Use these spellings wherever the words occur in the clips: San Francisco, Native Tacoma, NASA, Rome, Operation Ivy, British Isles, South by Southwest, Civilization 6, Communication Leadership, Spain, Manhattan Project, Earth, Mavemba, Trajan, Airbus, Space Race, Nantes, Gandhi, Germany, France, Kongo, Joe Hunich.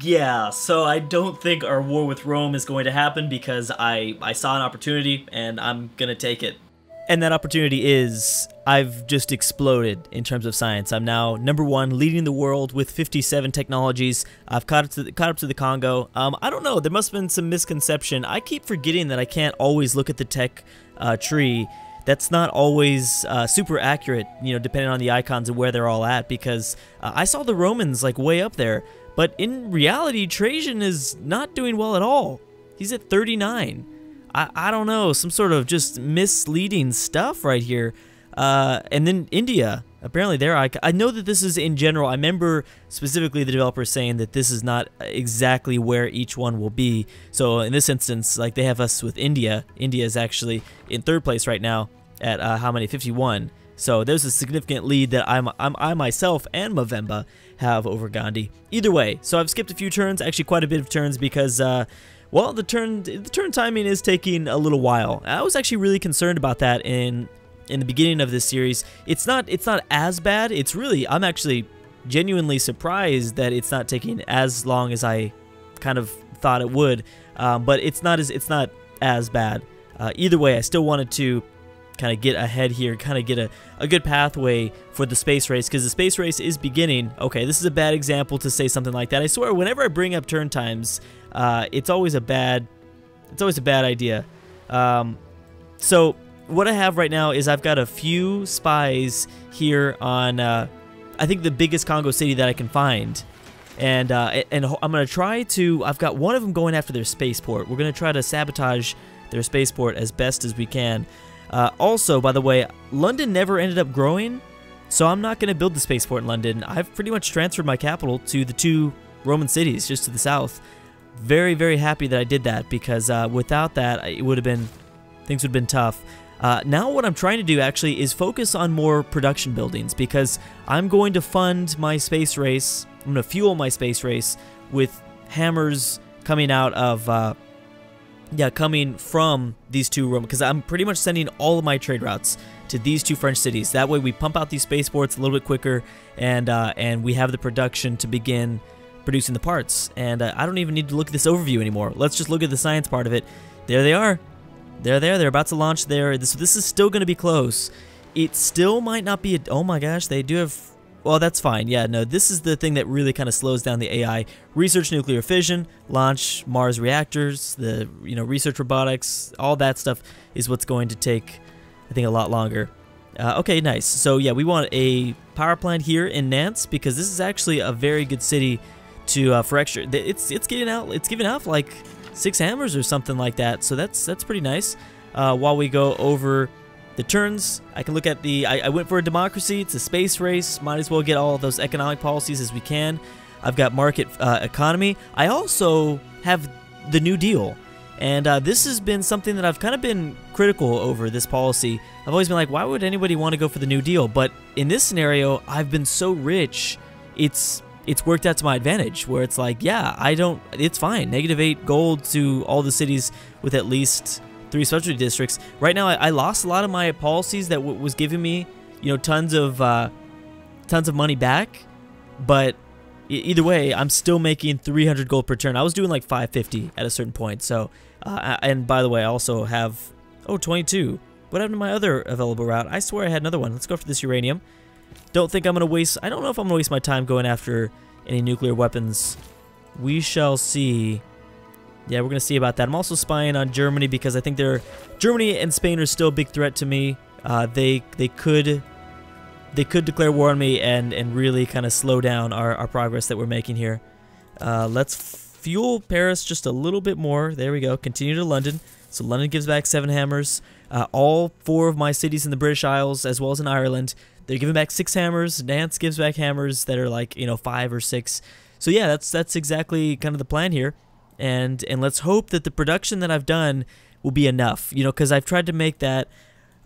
Yeah, so I don't think our war with Rome is going to happen because I saw an opportunity and I'm gonna take it. And that opportunity is, I've just exploded in terms of science. I'm now #1, leading the world with 57 technologies. I've caught up to the Congo. I don't know, there must have been some misconception. I keep forgetting that I can't always look at the tech tree. That's not always super accurate, you know, depending on the icons and where they're all at, because I saw the Romans like way up there. But in reality, Trajan is not doing well at all. He's at 39. I don't know, some sort of just misleading stuff right here. And then India, apparently their icon. I know that this is in general. I remember specifically the developers saying that this is not exactly where each one will be. So in this instance, like they have us with India. India is actually in 3rd place right now at how many? 51. So there's a significant lead that I myself and Mavemba have over Gandhi. Either way, so I've skipped a few turns, actually quite a bit of turns because well, the turn timing is taking a little while. I was actually really concerned about that in the beginning of this series. It's not as bad. It's really, I'm actually genuinely surprised that it's not taking as long as I kind of thought it would. But it's not as bad. Either way, I still wanted to kind of get ahead here, kind of get a good pathway for the space race, because the space race is beginning. Okay, this is a bad example to say something like that. I swear, whenever I bring up turn times, it's always a bad idea. So what I have right now is I've got a few spies here on, I think the biggest Kongo city that I can find. And I'm going to try to, I've got one of them going after their spaceport. We're going to try to sabotage their spaceport as best as we can. Also, by the way, London never ended up growing, so I'm not going to build the spaceport in London. I've pretty much transferred my capital to the 2 Roman cities just to the south. Very, very happy that I did that, because without that, it would have been, things would have been tough. Now what I'm trying to do actually is focus on more production buildings, because I'm going to fund my space race. I'm going to fuel my space race with hammers coming out of yeah, coming from these 2 Roman, because I'm pretty much sending all of my trade routes to these 2 French cities. That way we pump out these spaceports a little bit quicker, and we have the production to begin producing the parts. And I don't even need to look at this overview anymore. Let's just look at the science part of it. There they are. They're there. They're about to launch there. This is still going to be close. It still might not be a, oh my gosh, they do have... Well, that's fine. Yeah, no, this is the thing that really kind of slows down the AI. Research nuclear fission, launch Mars reactors, the, you know, research robotics, all that stuff is what's going to take, I think, a lot longer. Okay, nice. So, yeah, we want a power plant here in Nantes, because this is actually a very good city to, for extra. It's giving out like 6 hammers or something like that. So that's pretty nice. While we go over the turns, I can look at the, I went for a democracy, it's a space race, might as well get all of those economic policies as we can. I've got market economy. I also have the New Deal, and this has been something that I've kind of been critical over, this policy. I've always been like, why would anybody want to go for the New Deal? But in this scenario, I've been so rich, it's worked out to my advantage, where it's like, yeah, I don't, it's fine. -8 gold to all the cities with at least 3 specialty districts. Right now, I lost a lot of my policies that was giving me, you know, tons of money back. But either way, I'm still making 300 gold per turn. I was doing like 550 at a certain point. So, and by the way, I also have, oh, 22. What happened to my other available route? I swear I had another one. Let's go for this uranium. Don't think I'm gonna waste. I don't know if I'm gonna waste my time going after any nuclear weapons. We shall see. Yeah, we're going to see about that. I'm also spying on Germany, because I think Germany and Spain are still a big threat to me. They could declare war on me and really kind of slow down our progress that we're making here. Let's fuel Paris just a little bit more. There we go. Continue to London. So London gives back 7 hammers. All 4 of my cities in the British Isles, as well as in Ireland, they're giving back 6 hammers. Nantes gives back hammers that are like, you know, 5 or 6. So yeah, that's exactly kind of the plan here. And let's hope that the production that I've done will be enough, you know, because I've tried to make that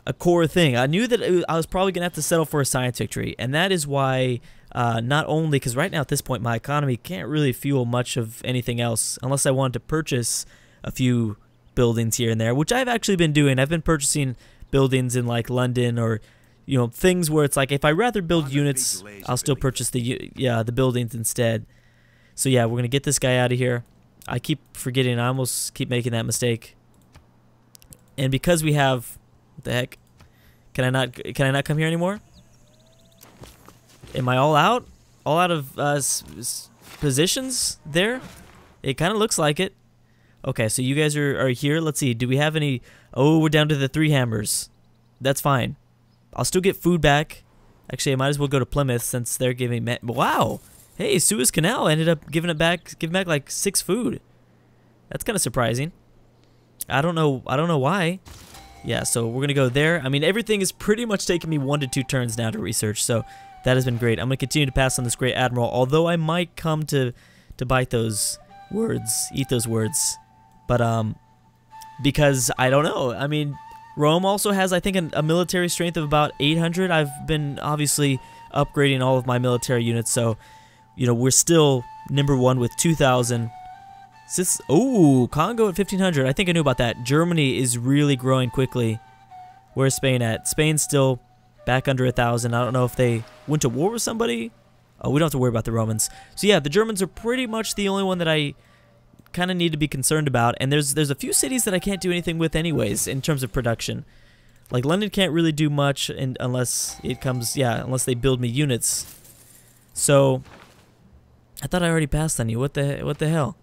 a core thing. I knew that I was probably going to have to settle for a science victory, and that is why not only, because right now at this point my economy can't really fuel much of anything else unless I wanted to purchase a few buildings here and there, which I've actually been doing. I've been purchasing buildings in like London, or, you know, things where it's like if I rather build units, I'll still purchase the buildings instead. So yeah, we're going to get this guy out of here. I keep forgetting. I almost keep making that mistake. And because we have... What the heck? Can I not come here anymore? Am I all out? All out of positions there? It kind of looks like it. Okay, so you guys are here. Let's see. Do we have any... Oh, we're down to the 3 hammers. That's fine. I'll still get food back. Actually, I might as well go to Plymouth since they're giving... Wow! Hey, Suez Canal ended up giving back like 6 food. That's kind of surprising. I don't know why. Yeah, so we're going to go there. I mean, everything is pretty much taking me 1 to 2 turns now to research, so that has been great. I'm going to continue to pass on this great admiral, although I might come to bite those words, eat those words. But because I don't know. I mean, Rome also has, I think, a military strength of about 800. I've been obviously upgrading all of my military units, so you know, we're still #1 with 2,000. Oh, Kongo at 1,500. I think I knew about that. Germany is really growing quickly. Where's Spain at? Spain's still back under 1,000. I don't know if they went to war with somebody. Oh, we don't have to worry about the Romans. So yeah, the Germans are pretty much the only one that I kind of need to be concerned about. And there's a few cities that I can't do anything with anyways in terms of production. Like London can't really do much unless it comes, yeah, unless they build me units. So... I thought I already passed on you. What the hell?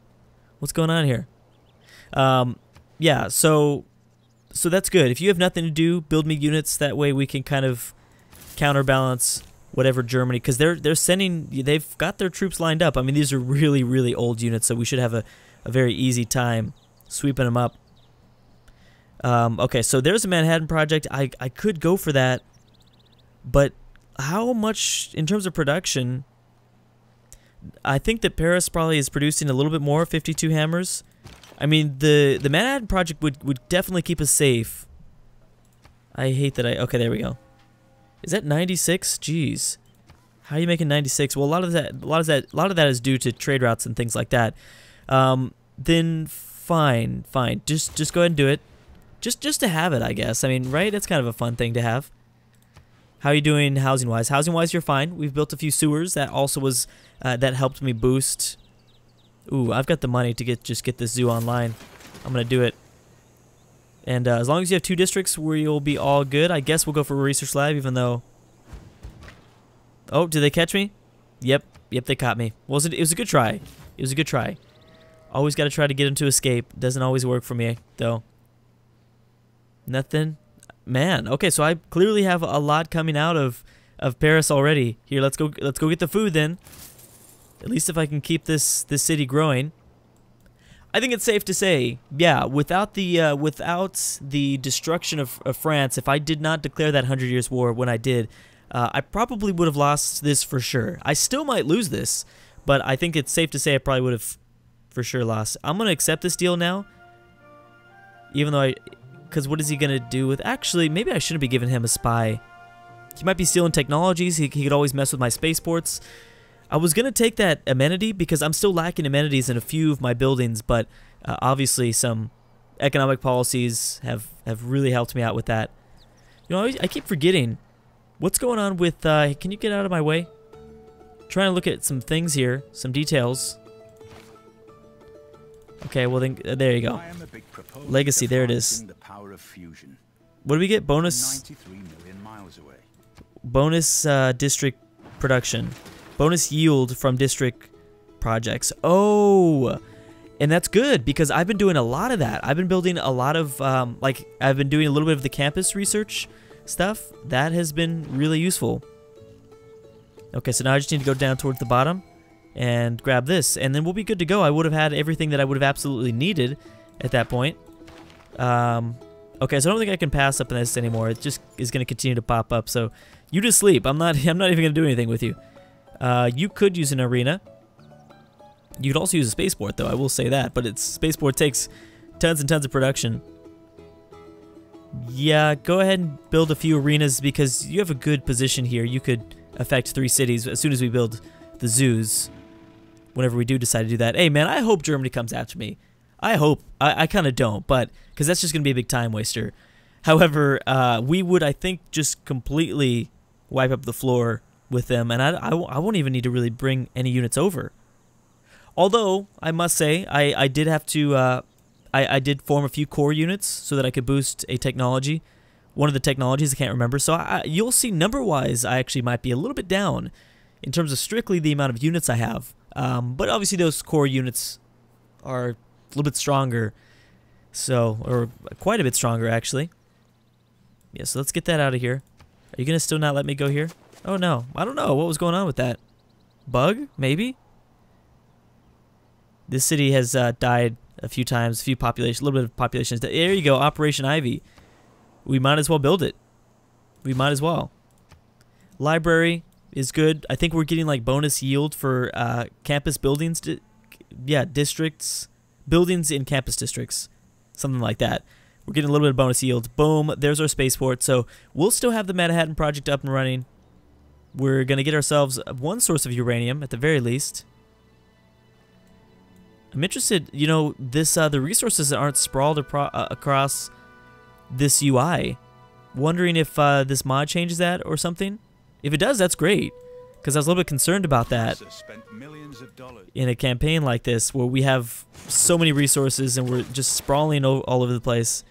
What's going on here? Yeah, so that's good. If you have nothing to do, build me units. That way we can kind of counterbalance whatever Germany, because they've got their troops lined up. I mean, these are really, really old units, so we should have a very easy time sweeping them up. Okay, so there's a Manhattan Project. I could go for that, but how much in terms of production? I think that Paris probably is producing a little bit more, 52 hammers. I mean, the Manhattan Project would definitely keep us safe. I hate that okay, there we go. Is that 96? Jeez. How are you making 96? Well, a lot of that is due to trade routes and things like that. Then fine. Just go ahead and do it. Just to have it, I guess. I mean, right? That's kind of a fun thing to have. How are you doing housing-wise? Housing-wise, you're fine. We've built a few sewers. That also was, that helped me boost. Ooh, I've got the money to get this zoo online. I'm going to do it. And as long as you have 2 districts where you'll be all good, I guess we'll go for a research lab, even though... Oh, did they catch me? Yep, they caught me. Well, it was a good try. It was a good try. Always got to try to get them to escape. Doesn't always work for me, though. Nothing. Man, okay, so I clearly have a lot coming out of Paris already. Here, let's go get the food then. At least if I can keep this city growing. I think it's safe to say, yeah, without the destruction of France, if I did not declare that 100 Years' War when I did, I probably would have lost this for sure. I still might lose this, but I think it's safe to say I probably would have for sure lost. I'm going to accept this deal now, even though because what is he going to do with... Actually, maybe I shouldn't be giving him a spy. He might be stealing technologies. He could always mess with my spaceports. I was going to take that amenity because I'm still lacking amenities in a few of my buildings, but obviously some economic policies have really helped me out with that. You know, I keep forgetting. What's going on with... can you get out of my way? I'm trying to look at some things here, some details. Okay, well then, there you go. Legacy, there it is. What do we get? Bonus... Bonus district production. Bonus yield from district projects. Oh! And that's good, because I've been doing a lot of that. I've been building a lot of, I've been doing a little bit of the campus research stuff. That has been really useful. Okay, so now I just need to go down towards the bottom and grab this, and then we'll be good to go. I would have had everything that I would have absolutely needed at that point. Okay, so I don't think I can pass up on this anymore. It just is going to continue to pop up, so you just sleep. I'm not even going to do anything with you. You could use an arena. You could also use a spaceport, though, I will say that, but it's spaceport takes tons and tons of production. Yeah, go ahead and build a few arenas because you have a good position here. You could affect 3 cities as soon as we build the zoos. Whenever we do decide to do that. Hey, man, I hope Germany comes after me. I hope. I kind of don't, but... Because that's just going to be a big time waster. However, we would, I think, just completely wipe up the floor with them. And I won't even need to really bring any units over. Although, I must say, I did have to, I did form a few core units so that I could boost a technology. One of the technologies I can't remember. So you'll see number-wise, I actually might be a little bit down in terms of strictly the amount of units I have. But obviously those core units are a little bit stronger. So, or quite a bit stronger, actually. Yeah, so let's get that out of here. Are you going to still not let me go here? Oh, no. I don't know what was going on with that. Bug? Maybe? This city has died a few times, a little bit of populations. There you go, Operation Ivy. We might as well build it. We might as well. Library is good. I think we're getting like bonus yield for campus buildings. Yeah, districts. Buildings in campus districts. Something like that. We're getting a little bit of bonus yield. Boom, there's our spaceport. So we'll still have the Manhattan Project up and running. We're going to get ourselves one source of uranium at the very least. I'm interested, you know, this the resources that aren't sprawled across this UI. Wondering if this mod changes that or something. If it does, that's great, because I was a little bit concerned about that in a campaign like this where we have so many resources and we're just sprawling all over the place.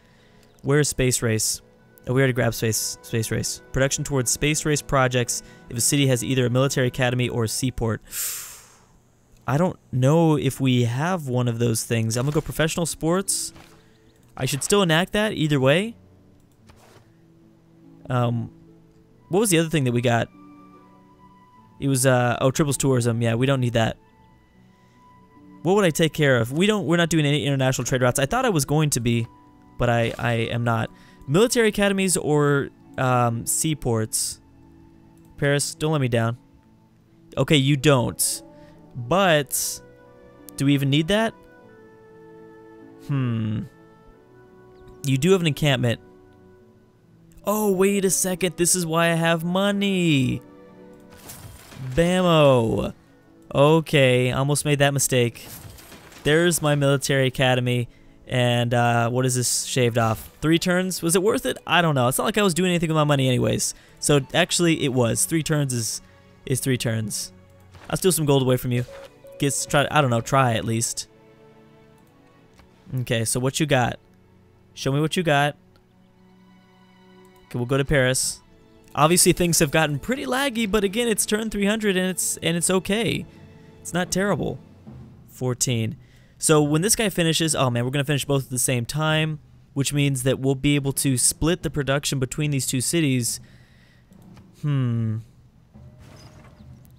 Where's Space Race? Oh, we already grabbed Space Race. Production towards Space Race projects if a city has either a military academy or a seaport. I don't know if we have one of those things. I'm going to go professional sports. I should still enact that either way. What was the other thing that we got? It was, oh, triples tourism. Yeah, we don't need that. What would I take care of? We're not doing any international trade routes. I thought I was going to be, but I am not. Military academies or seaports. Paris, don't let me down. Okay, you don't. But do we even need that? You do have an encampment. Oh, wait a second. This is why I have money. Bammo. Okay, almost made that mistake. There's my military academy. And what is this shaved off? 3 turns? Was it worth it? I don't know. It's not like I was doing anything with my money anyways. So actually it was. 3 turns is 3 turns. I'll steal some gold away from you. I don't know, try at least. Okay, so what you got? Show me what you got. Okay, we'll go to Paris. Obviously things have gotten pretty laggy, but again, it's turn 300 and it's okay. It's not terrible. 14. So when this guy finishes, oh man, we're going to finish both at the same time, which means that we'll be able to split the production between these two cities.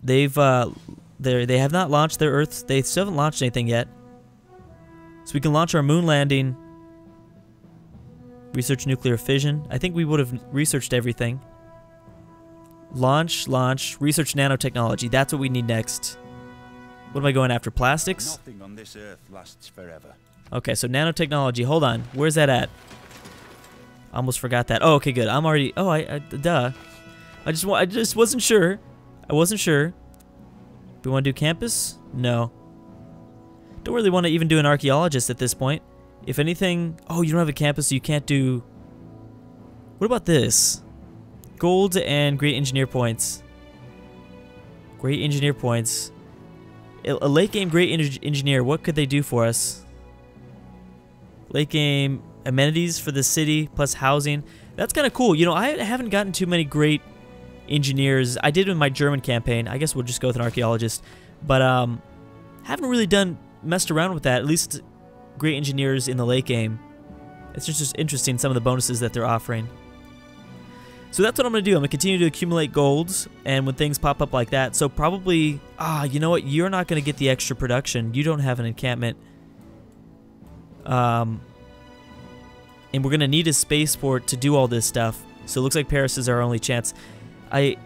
They've they have not launched their Earth. They still haven't launched anything yet. So we can launch our moon landing. Research nuclear fission. I think we would have researched everything. Launch. Research nanotechnology. That's what we need next. What am I going after? Plastics? Nothing on this Earth lasts forever. Okay, so nanotechnology. Hold on. Where's that at? Almost forgot that. Oh, okay, good. I'm already. Oh, duh. I just wasn't sure. I wasn't sure. Do we want to do campus? No. Don't really want to even do an archaeologist at this point. If anything... Oh, you don't have a campus, so you can't do... What about this? Gold and great engineer points. Great engineer points. A late game great engineer, what could they do for us? Late game amenities for the city, plus housing. That's kind of cool. You know, I haven't gotten too many great... engineers. I did in my German campaign. I guess we'll just go with an archaeologist, but haven't really messed around with that. At least great engineers in the late game. It's just interesting some of the bonuses that they're offering. So that's what I'm gonna do. I'm gonna continue to accumulate golds, and when things pop up like that, so probably you know what? You're not gonna get the extra production. You don't have an encampment. And we're gonna need a spaceport to do all this stuff. So it looks like Paris is our only chance. A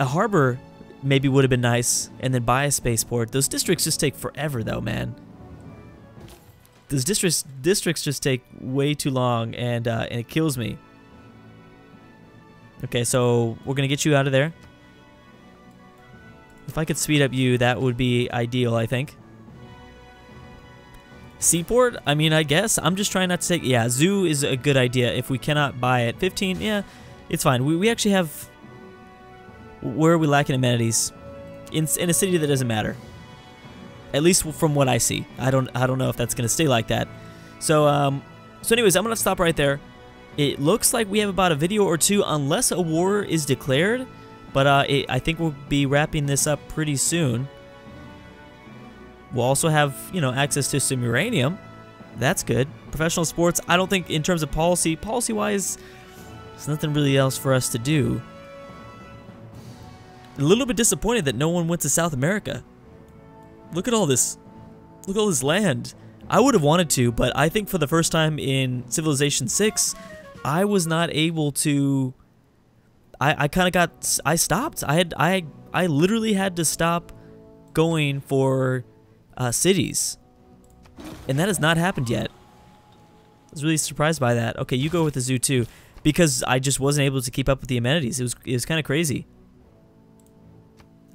harbor maybe would have been nice, and then buy a spaceport. Those districts just take forever, though, man. Those districts just take way too long, and it kills me. Okay, so we're gonna get you out of there. If I could speed up you, that would be ideal, I think. Seaport? I mean, I guess I'm just trying not to take. Yeah, zoo is a good idea. If we cannot buy it, 15. Yeah, it's fine. We actually have. Where are we lacking amenities? In a city that doesn't matter. at least from what I see. I don't know if that's gonna stay like that. So anyways, I'm gonna stop right there. It looks like we have about a video or two unless a war is declared, but I think we'll be wrapping this up pretty soon. We'll also have, you know, access to some uranium. That's good. Professional sports, I don't think in terms of policy-wise, there's nothing really else for us to do. A little bit disappointed that no one went to South America. Look at all this. Look at all this land. I would have wanted to, but I think for the first time in Civilization 6, I was not able to. I kind of got. I stopped. I literally had to stop going for cities, and that has not happened yet. I was really surprised by that. Okay, you go with the zoo too, because I just wasn't able to keep up with the amenities. It was kind of crazy.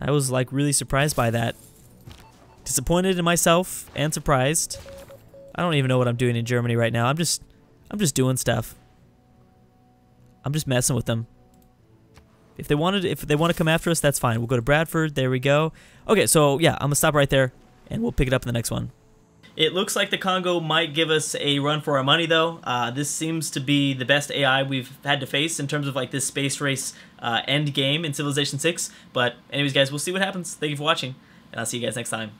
I was like really surprised by that. Disappointed in myself and surprised. I don't even know what I'm doing in Germany right now. I'm just doing stuff. I'm just messing with them. If they want to come after us, that's fine. We'll go to Bradford. There we go. Okay, so yeah, I'm gonna stop right there, and we'll pick it up in the next one. It looks like the Congo might give us a run for our money, though. This seems to be the best AI we've had to face in terms of like this space race end game in Civilization 6. But anyways, guys, we'll see what happens. Thank you for watching, and I'll see you guys next time.